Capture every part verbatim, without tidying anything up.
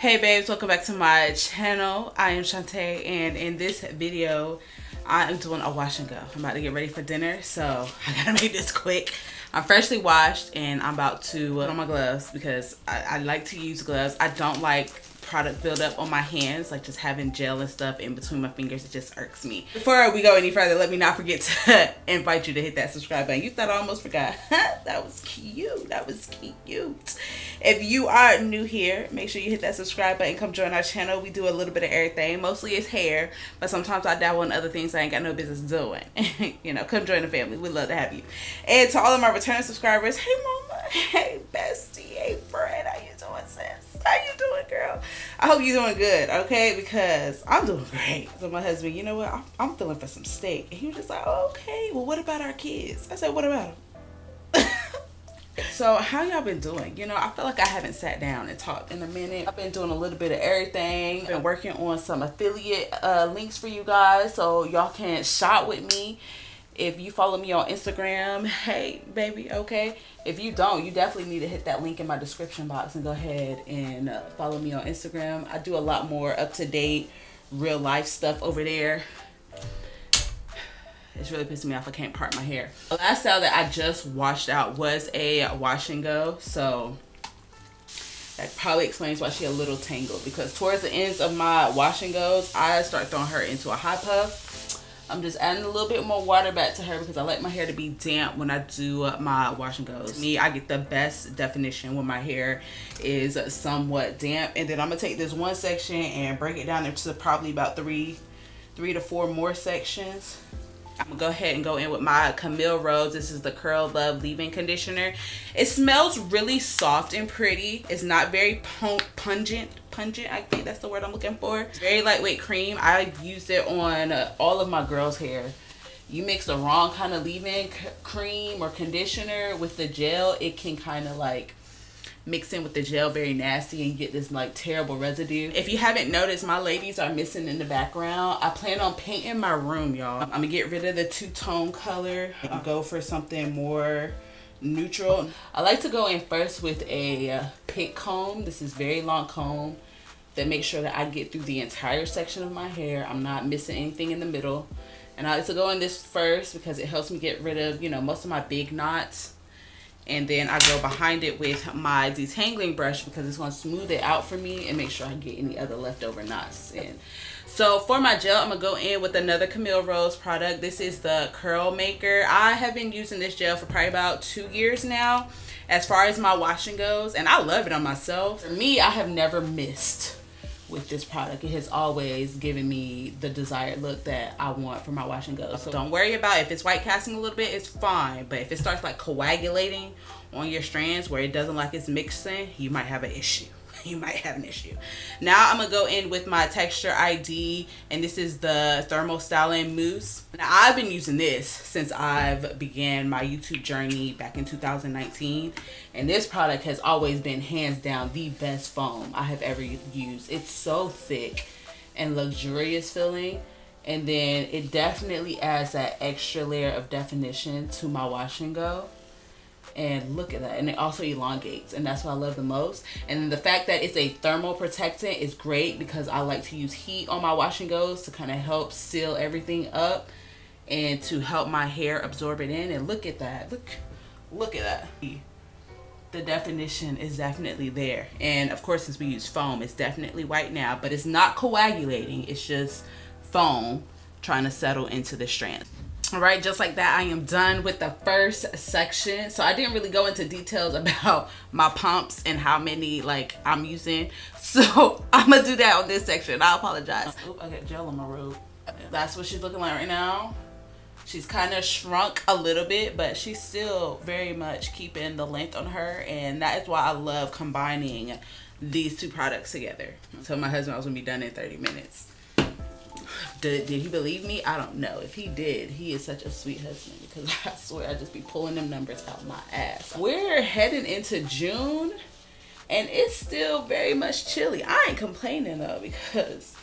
Hey babes, welcome back to my channel. I am Shantae, and in this video I am doing a wash and go. I'm about to get ready for dinner, so I gotta make this quick. I'm freshly washed and I'm about to put on my gloves because I, I like to use gloves. I don't like product buildup on my hands, like just having gel and stuff in between my fingers. It just irks me. Before we go any further, let me not forget to invite you to hit that subscribe button. You thought I almost forgot. That was cute. That was cute. If you are new here, make sure you hit that subscribe button. Come join our channel. We do a little bit of everything. Mostly it's hair, but sometimes I dabble in other things I ain't got no business doing. You know, come join the family. We'd love to have you. And to all of my returning subscribers, hey mama, hey bestie, hey friend, how you doing, sis? How you doing, girl? I hope you're doing good, okay? Because I'm doing great. So my husband, you know what? I'm, I'm feeling for some steak. And he was just like, oh, okay, well, what about our kids? I said, what about them? So how y'all been doing? You know, I feel like I haven't sat down and talked in a minute. I've been doing a little bit of everything. I've been working on some affiliate uh, links for you guys so y'all can shop with me. If you follow me on Instagram, hey baby, okay? If you don't, you definitely need to hit that link in my description box and go ahead and uh, follow me on Instagram. I do a lot more up-to-date, real-life stuff over there. It's really pissing me off I can't part my hair. The last style that I just washed out was a wash and go, so that probably explains why she a little tangled, because towards the ends of my wash and goes, I start throwing her into a high puff. I'm just adding a little bit more water back to her because I like my hair to be damp when I do my wash and goes. To me, I get the best definition when my hair is somewhat damp. And then I'm gonna take this one section and break it down into probably about three, three to four more sections. I'm gonna go ahead and go in with my Camille Rose. This is the Curl Love Leave-in Conditioner. It smells really soft and pretty. It's not very pungent. Pungent, I think that's the word I'm looking for. Very lightweight cream. I used it on uh, all of my girls' hair. You mix the wrong kind of leave-in cream or conditioner with the gel, it can kind of like mix in with the gel very nasty and you get this like terrible residue. If you haven't noticed, my ladies are missing in the background. I plan on painting my room, y'all. I'm gonna get rid of the two-tone color and go for something more neutral. I like to go in first with a uh, pink comb. This is very long comb that makes sure that I get through the entire section of my hair. I'm not missing anything in the middle. And I like to go in this first because it helps me get rid of, you know, most of my big knots. And then I go behind it with my detangling brush because it's going to smooth it out for me and make sure I get any other leftover knots in. So for my gel, I'm going to go in with another Camille Rose product. This is the Curl Maker. I have been using this gel for probably about two years now as far as my washing goes. And I love it on myself. For me, I have never missed with this product. It has always given me the desired look that I want for my wash and go. So don't worry about it. If it's white casting a little bit, it's fine. But if it starts like coagulating on your strands where it doesn't like it's mixing, you might have an issue. You might have an issue. Now I'm gonna go in with my Texture I D, and this is the Thermal Styling Mousse. Now I've been using this since I've began my YouTube journey back in two thousand nineteen, and this product has always been hands down the best foam I have ever used. It's so thick and luxurious feeling, and then it definitely adds that extra layer of definition to my wash and go. And look at that, and it also elongates, and that's what I love the most. And the fact that it's a thermal protectant is great because I like to use heat on my wash and goes to kind of help seal everything up and to help my hair absorb it in. And look at that, look look at that, the definition is definitely there. And of course, since we use foam, it's definitely white now, but it's not coagulating, it's just foam trying to settle into the strands. All right, just like that, I am done with the first section. So I didn't really go into details about my pumps and how many like I'm using. So I'm gonna do that on this section. I apologize. Oop, I got gel on my robe. That's what she's looking like right now. She's kind of shrunk a little bit, but she's still very much keeping the length on her. And that is why I love combining these two products together. I told my husband I was gonna be done in thirty minutes. Did, did he believe me? I don't know. If he did, he is such a sweet husband because I swear I just be pulling them numbers out my ass. We're heading into June and it's still very much chilly. I ain't complaining though because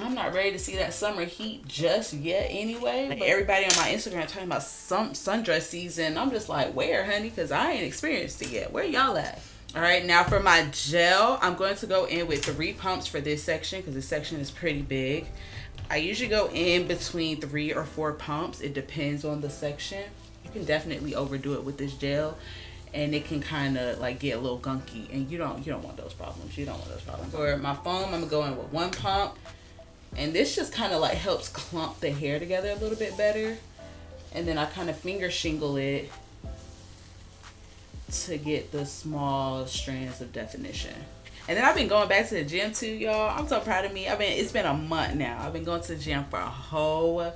I'm not ready to see that summer heat just yet anyway. But everybody on my Instagram talking about some sundress season. I'm just like, where, honey? Because I ain't experienced it yet. Where y'all at? All right, now for my gel, I'm going to go in with three pumps for this section because this section is pretty big. I usually go in between three or four pumps. It depends on the section. You can definitely overdo it with this gel and it can kind of like get a little gunky, and you don't you don't want those problems. You don't want those problems. For my foam, I'm going with one pump, and this just kind of like helps clump the hair together a little bit better. And then I kind of finger shingle it to get the small strands of definition. And then I've been going back to the gym too, y'all. I'm so proud of me. I've been, it's been a month now. I've been going to the gym for a whole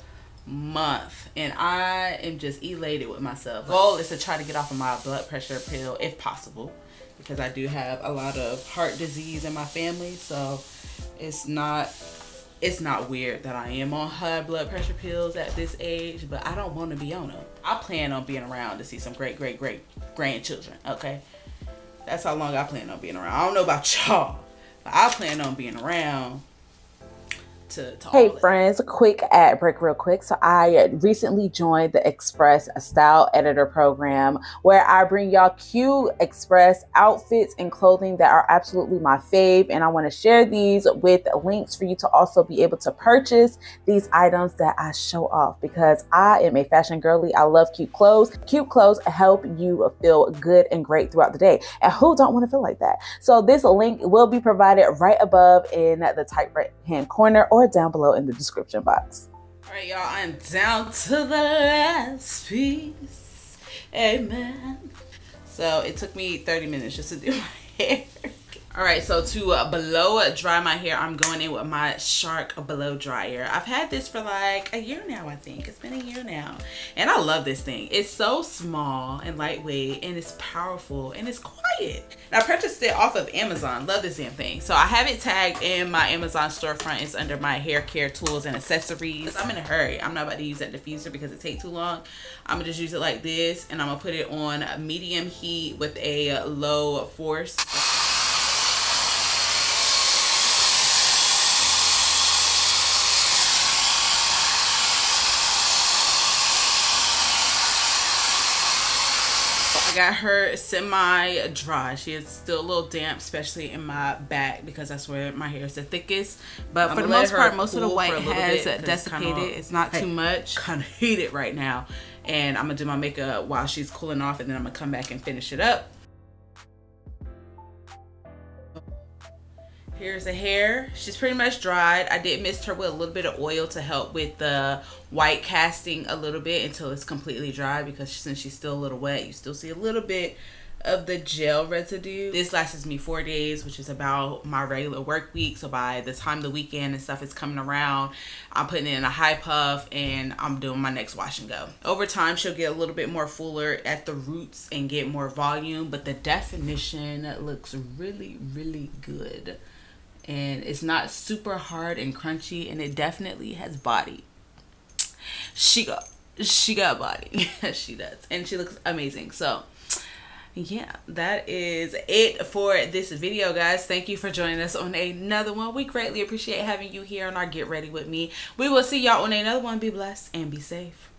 month and I am just elated with myself. Goal is to try to get off of my blood pressure pill if possible, because I do have a lot of heart disease in my family. So it's not It's not weird that I am on high blood pressure pills at this age, but I don't want to be on them. I plan on being around to see some great, great, great grandchildren, okay? That's how long I plan on being around. I don't know about y'all, but I plan on being around to, to Hey, all friends, a quick ad break real quick. So I recently joined the Express Style Editor program, where I bring y'all cute Express outfits and clothing that are absolutely my fave, and I want to share these with links for you to also be able to purchase these items that I show off, because I am a fashion girly. I love cute clothes. Cute clothes help you feel good and great throughout the day, and who don't want to feel like that? So this link will be provided right above in the top right hand corner or down below in the description box. All right, y'all, I'm down to the last piece. Amen. So it took me thirty minutes just to do my hair. All right, so to uh, blow dry my hair, I'm going in with my Shark blow dryer. I've had this for like a year now, I think. It's been a year now. And I love this thing. It's so small and lightweight, and it's powerful, and it's quiet. And I purchased it off of Amazon. Love this damn thing. So I have it tagged in my Amazon storefront. It's under my hair care tools and accessories. I'm in a hurry. I'm not about to use that diffuser because it takes too long. I'm gonna just use it like this, and I'm gonna put it on medium heat with a low force. I got her semi-dry. She is still a little damp, especially in my back, because that's where my hair is the thickest. But I'm for the most part, most of the white has bit, desiccated. It's, kinda, it's not hey, too much. Kind of heated right now. And I'm going to do my makeup while she's cooling off, and then I'm going to come back and finish it up. Here's the hair. She's pretty much dried. I did mist her with a little bit of oil to help with the white casting a little bit until it's completely dry, because since she's still a little wet, you still see a little bit of the gel residue. This lasts me four days, which is about my regular work week. So by the time the weekend and stuff is coming around, I'm putting it in a high puff and I'm doing my next wash and go. Over time, she'll get a little bit more fuller at the roots and get more volume, but the definition looks really, really good. And it's not super hard and crunchy, and it definitely has body. She got, she got body. She does, and she looks amazing. So yeah, that is it for this video, guys. Thank you for joining us on another one. We greatly appreciate having you here on our Get Ready With Me. We will see y'all on another one. Be blessed and be safe.